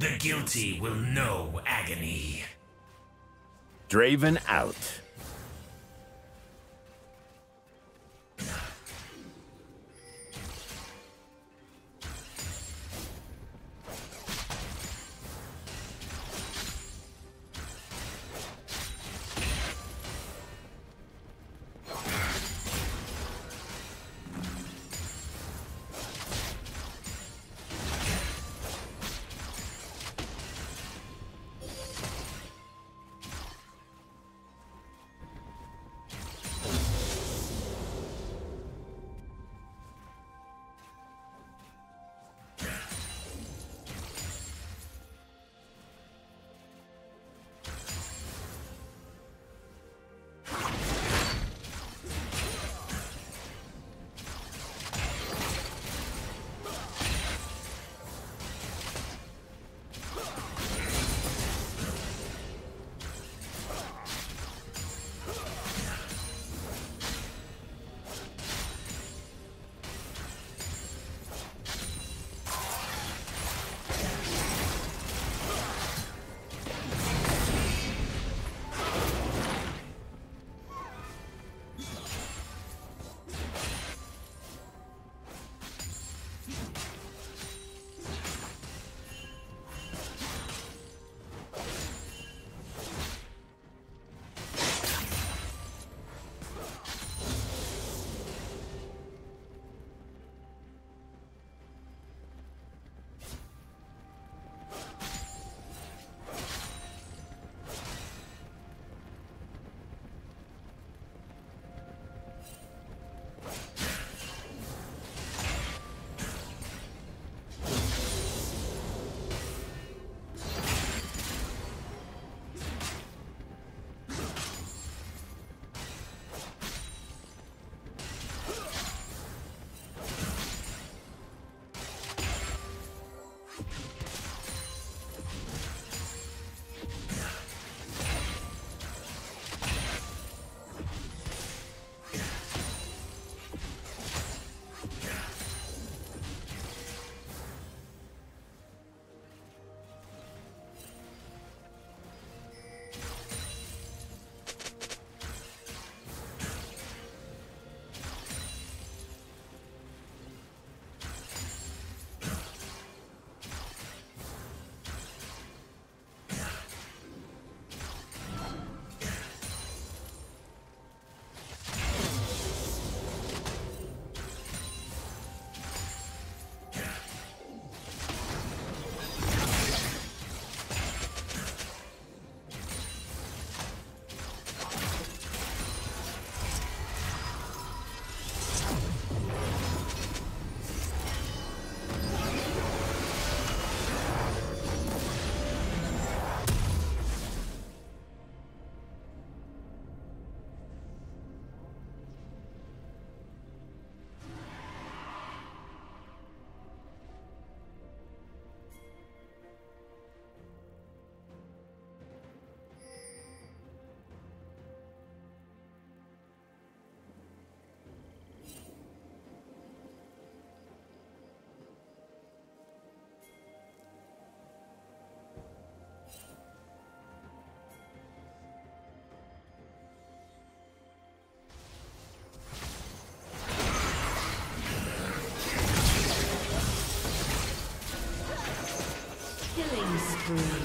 The guilty will know agony. Draven out. Killing spree.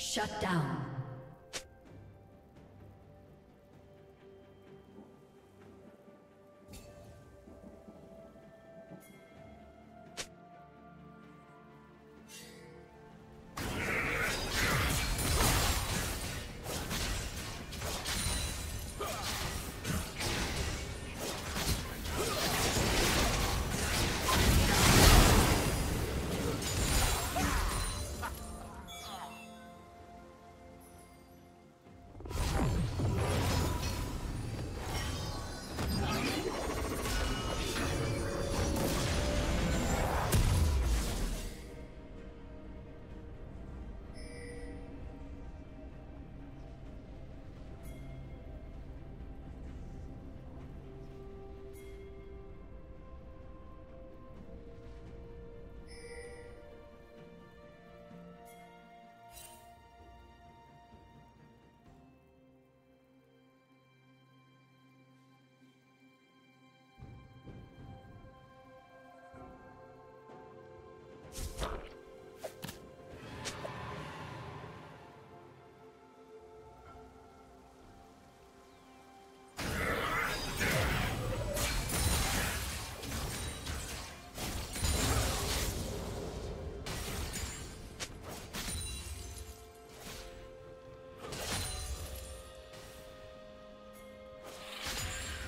Shut down.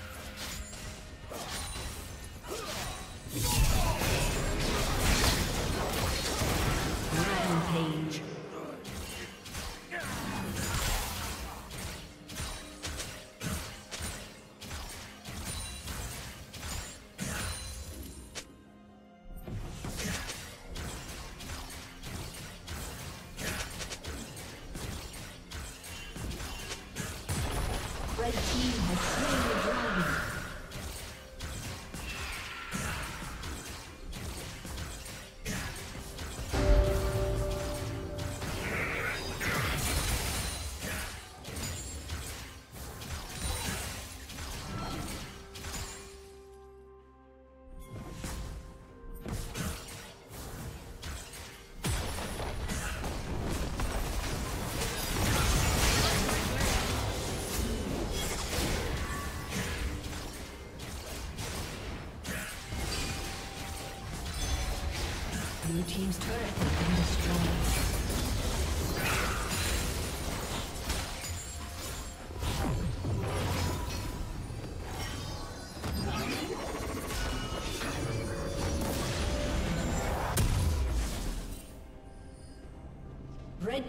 The team has slain the dragon. Blue team's turret has been destroyed. Red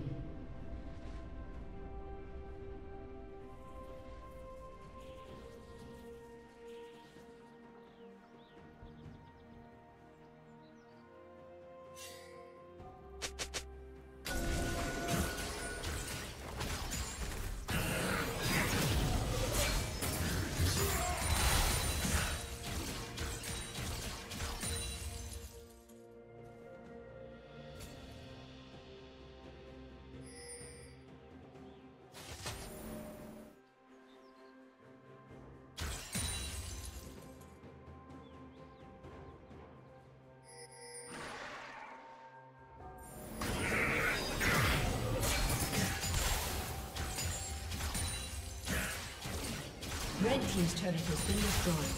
Red team's turret has been destroyed.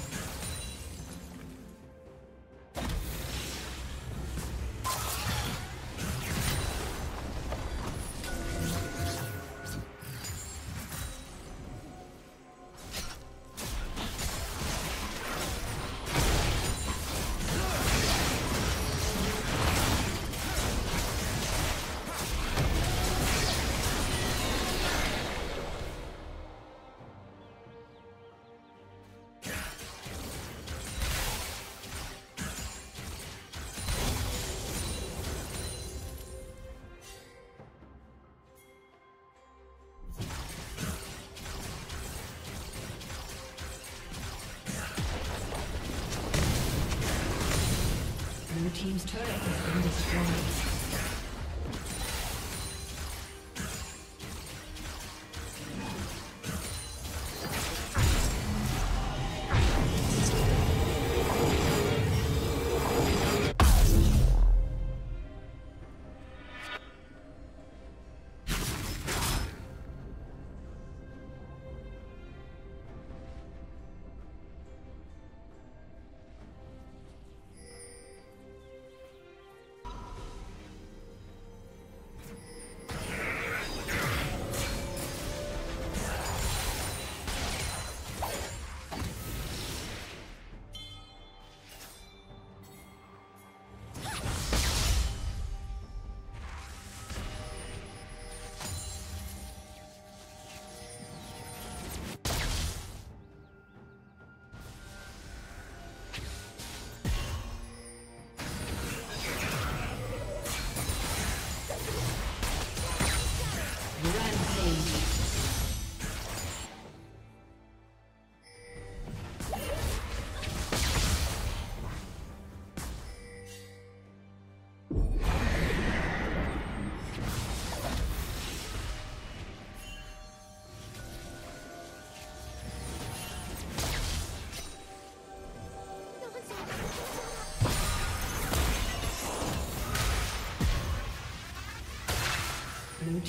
The team's turret has been destroyed.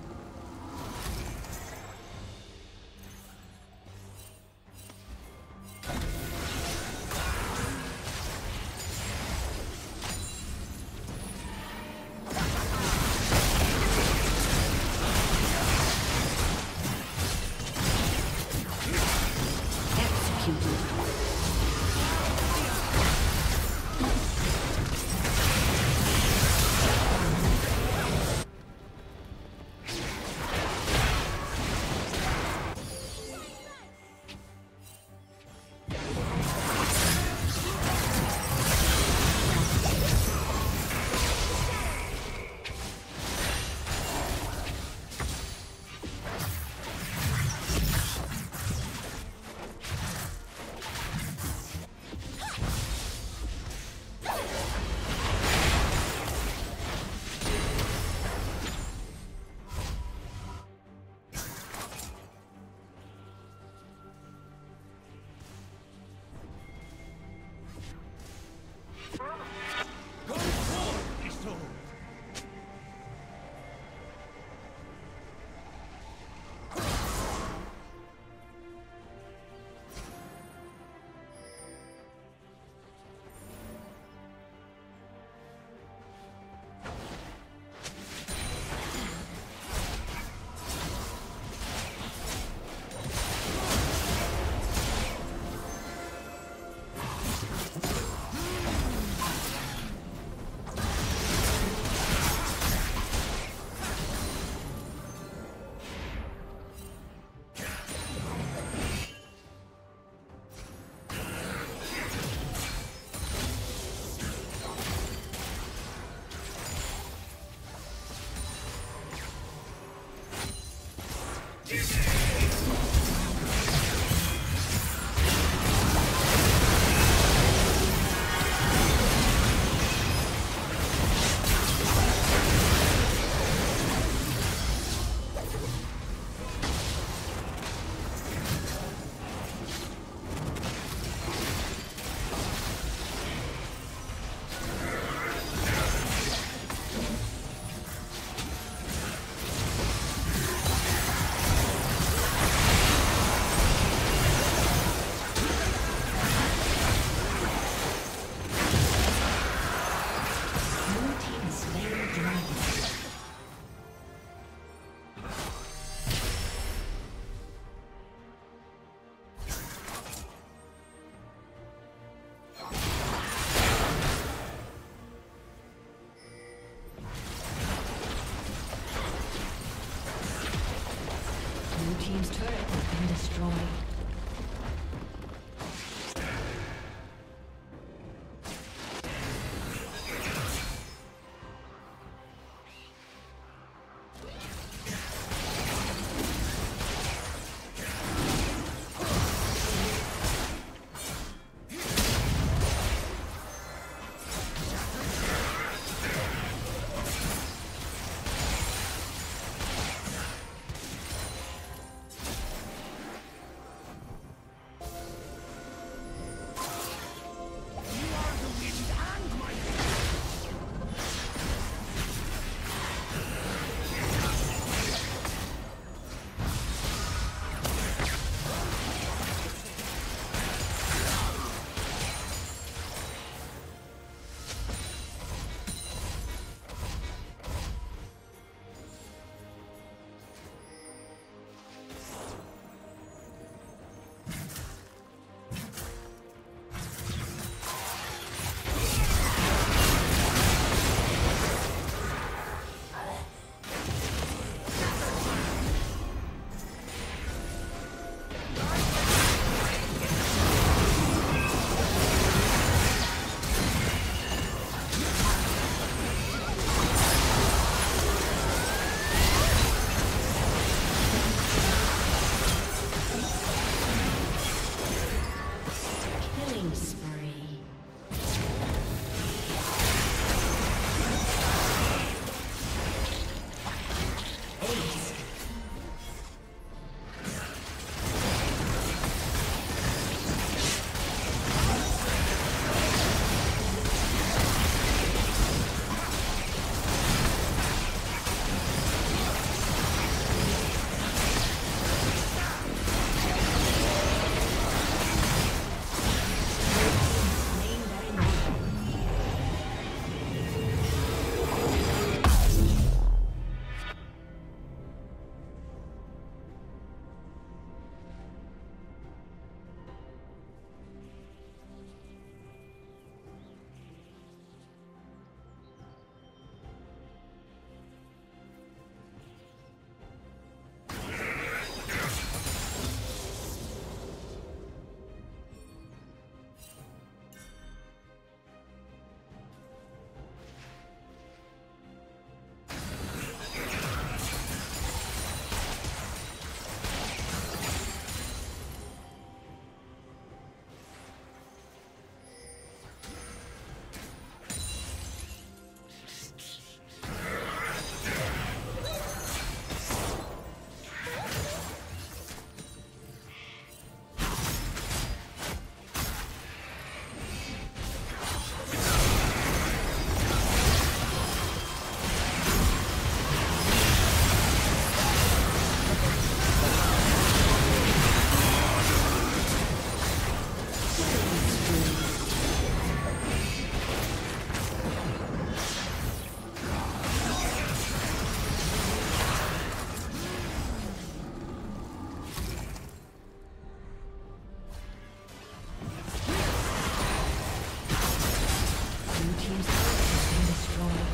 team's turret has been destroyed.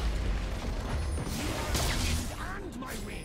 You earned my win.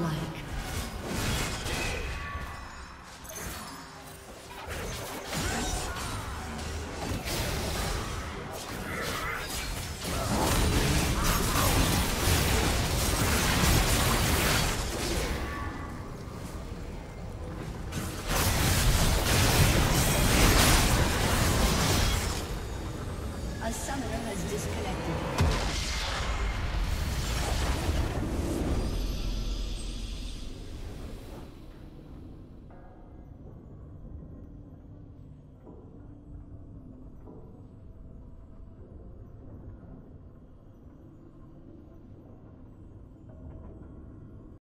Godlike.